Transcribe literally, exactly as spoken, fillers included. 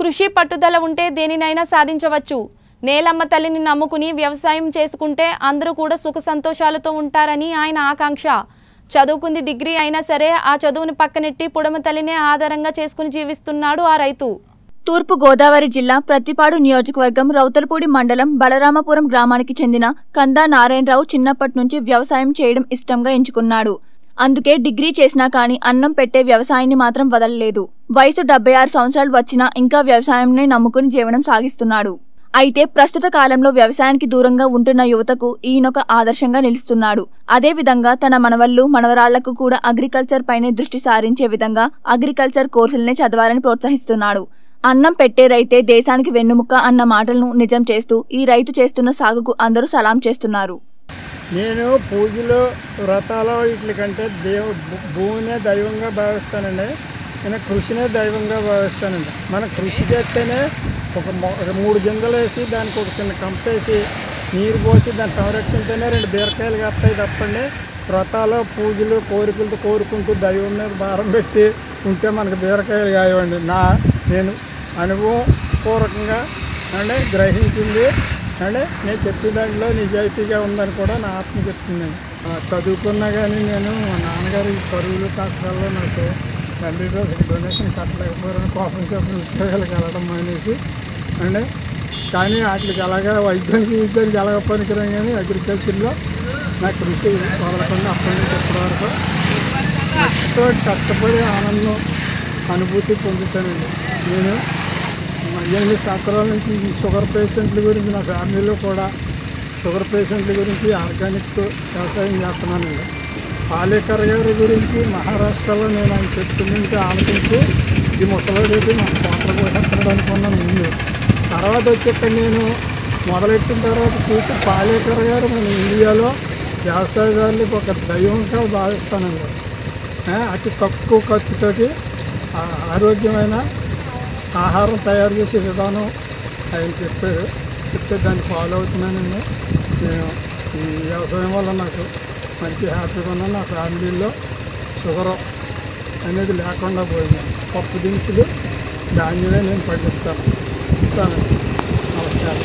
కృషి పట్టుదల ఉంటే దేనినైనా సాధించవచ్చు. నేలమ్మ తల్లిని నమ్ముకుని వ్యవసాయం చేసుకుంటే అందరూ కూడా సుఖ సంతోషాలతో ఉంటారని ఆయన ఆకాంక్ష. చదువుకుంది డిగ్రీ అయినా సరే ఆ చదువుని పక్కనెట్టి పొడమ తల్లినే ఆధారంగా చేసుకుని జీవిస్తున్నాడు ఆ రైతు. తూర్పు గోదావరి జిల్లా ప్రతిపాడు నియోజకవర్గం రౌతలపూడి మండలం బలరామపురం గ్రామానికి చెందిన కందా నారాయణరావు చిన్నప్పటి నుంచి వ్యవసాయం చేయడం ఇష్టంగా ఎంచుకున్నాడు. అందుకే డిగ్రీ చేసినా కానీ అన్నం పెట్టే వ్యవసాయాన్ని మాత్రం వదలలేదు. వయసు డెబ్బై ఆరు సంవత్సరాలు వచ్చినా ఇంకా వ్యవసాయంనే నమ్ముకుని జీవనం సాగిస్తున్నాడు. అయితే ప్రస్తుత కాలంలో వ్యవసాయానికి దూరంగా ఉంటున్న యువతకు ఈయనొక ఆదర్శంగా నిలుస్తున్నాడు. అదేవిధంగా తన మనవళ్లు మనవరాళ్లకు కూడా అగ్రికల్చర్ పైనే దృష్టి సారించే విధంగా అగ్రికల్చర్ కోర్సులనే చదవాలని ప్రోత్సహిస్తున్నాడు. అన్నం పెట్టే రైతే దేశానికి వెన్నుముక్క అన్న మాటలను నిజం చేస్తూ ఈ రైతు చేస్తున్న సాగుకు అందరూ సలాం చేస్తున్నారు. నేను పూజలు వ్రతాలు వీటి కంటే దేవు భూమినే దైవంగా భావిస్తానండి. నేను కృషినే దైవంగా భావిస్తానండి. మనం కృషి చేస్తేనే ఒక మూడు గింజలు వేసి దానికి ఒక చిన్న కంపేసి నీరు పోసి దాని సంరక్షణతోనే రెండు బీరకాయలు కప్తాయి తప్పండి. వ్రతాలు పూజలు కోరికలతో కోరుకుంటూ దైవం మీద భారం పెట్టి ఉంటే మనకు బీరకాయలు కావండి. నా నేను అనుభవపూర్వకంగా అంటే గ్రహించింది అంటే నేను చెప్పే దాంట్లో నిజాయితీగా ఉందని కూడా నా ఆత్మ చెప్తుంది. చదువుకున్నా కానీ నేను మా నాన్నగారి పరువులు కట్టడంలో నాకు తల్లి రోజుకి డొనేషన్ కట్టలేకపోయారని కోపం చెప్పిన ఉద్యోగాలకు వెళ్ళడం అనేసి అంటే కానీ వాటికి ఎలాగ వైద్యానికి విద్యానికి ఎలాగ పనికిరాం కానీ అగ్రికల్చర్లో నా కృషి వదలకుండా అప్పటి నుంచి ఇప్పటి వరకు ఎంతో కష్టపడి ఆనందం అనుభూతి పొందుతానండి. నేను ఎనిమిది సంవత్సరాల నుంచి ఈ షుగర్ పేషెంట్ల గురించి నా ఫ్యామిలీలో కూడా షుగర్ పేషెంట్ల గురించి ఆర్గానిక్ వ్యవసాయం చేస్తున్నానండి. పాలేకర్ గారి గురించి మహారాష్ట్రలో నేను ఆయన చెప్తుంటే ఆలోచించి ఈ ముసలిది మా పాత్ర పోషిస్తున్నాడు అనుకున్నాను ముందు. తర్వాత వచ్చి ఇక్కడ నేను మొదలెట్టిన తర్వాత చూస్తే పాలేకర్ గారు మన ఇండియాలో వ్యవసాయదారులకు ఒక దైవంగా భావిస్తానండి. అతి తక్కువ ఖర్చుతోటి ఆరోగ్యమైన ఆహారం తయారు చేసే విధానం ఆయన చెప్పారు. చెప్తే దాన్ని ఫాలో అవుతున్నానండి. నేను ఈ వ్యవసాయం వల్ల నాకు మంచి హ్యాపీగా ఉన్నాను. నా ఫ్యామిలీలో షుగర్ అనేది లేకుండా పోయింది. పప్పు దినుసులు ధాన్యమే నేను పండిస్తాను. నమస్కారం.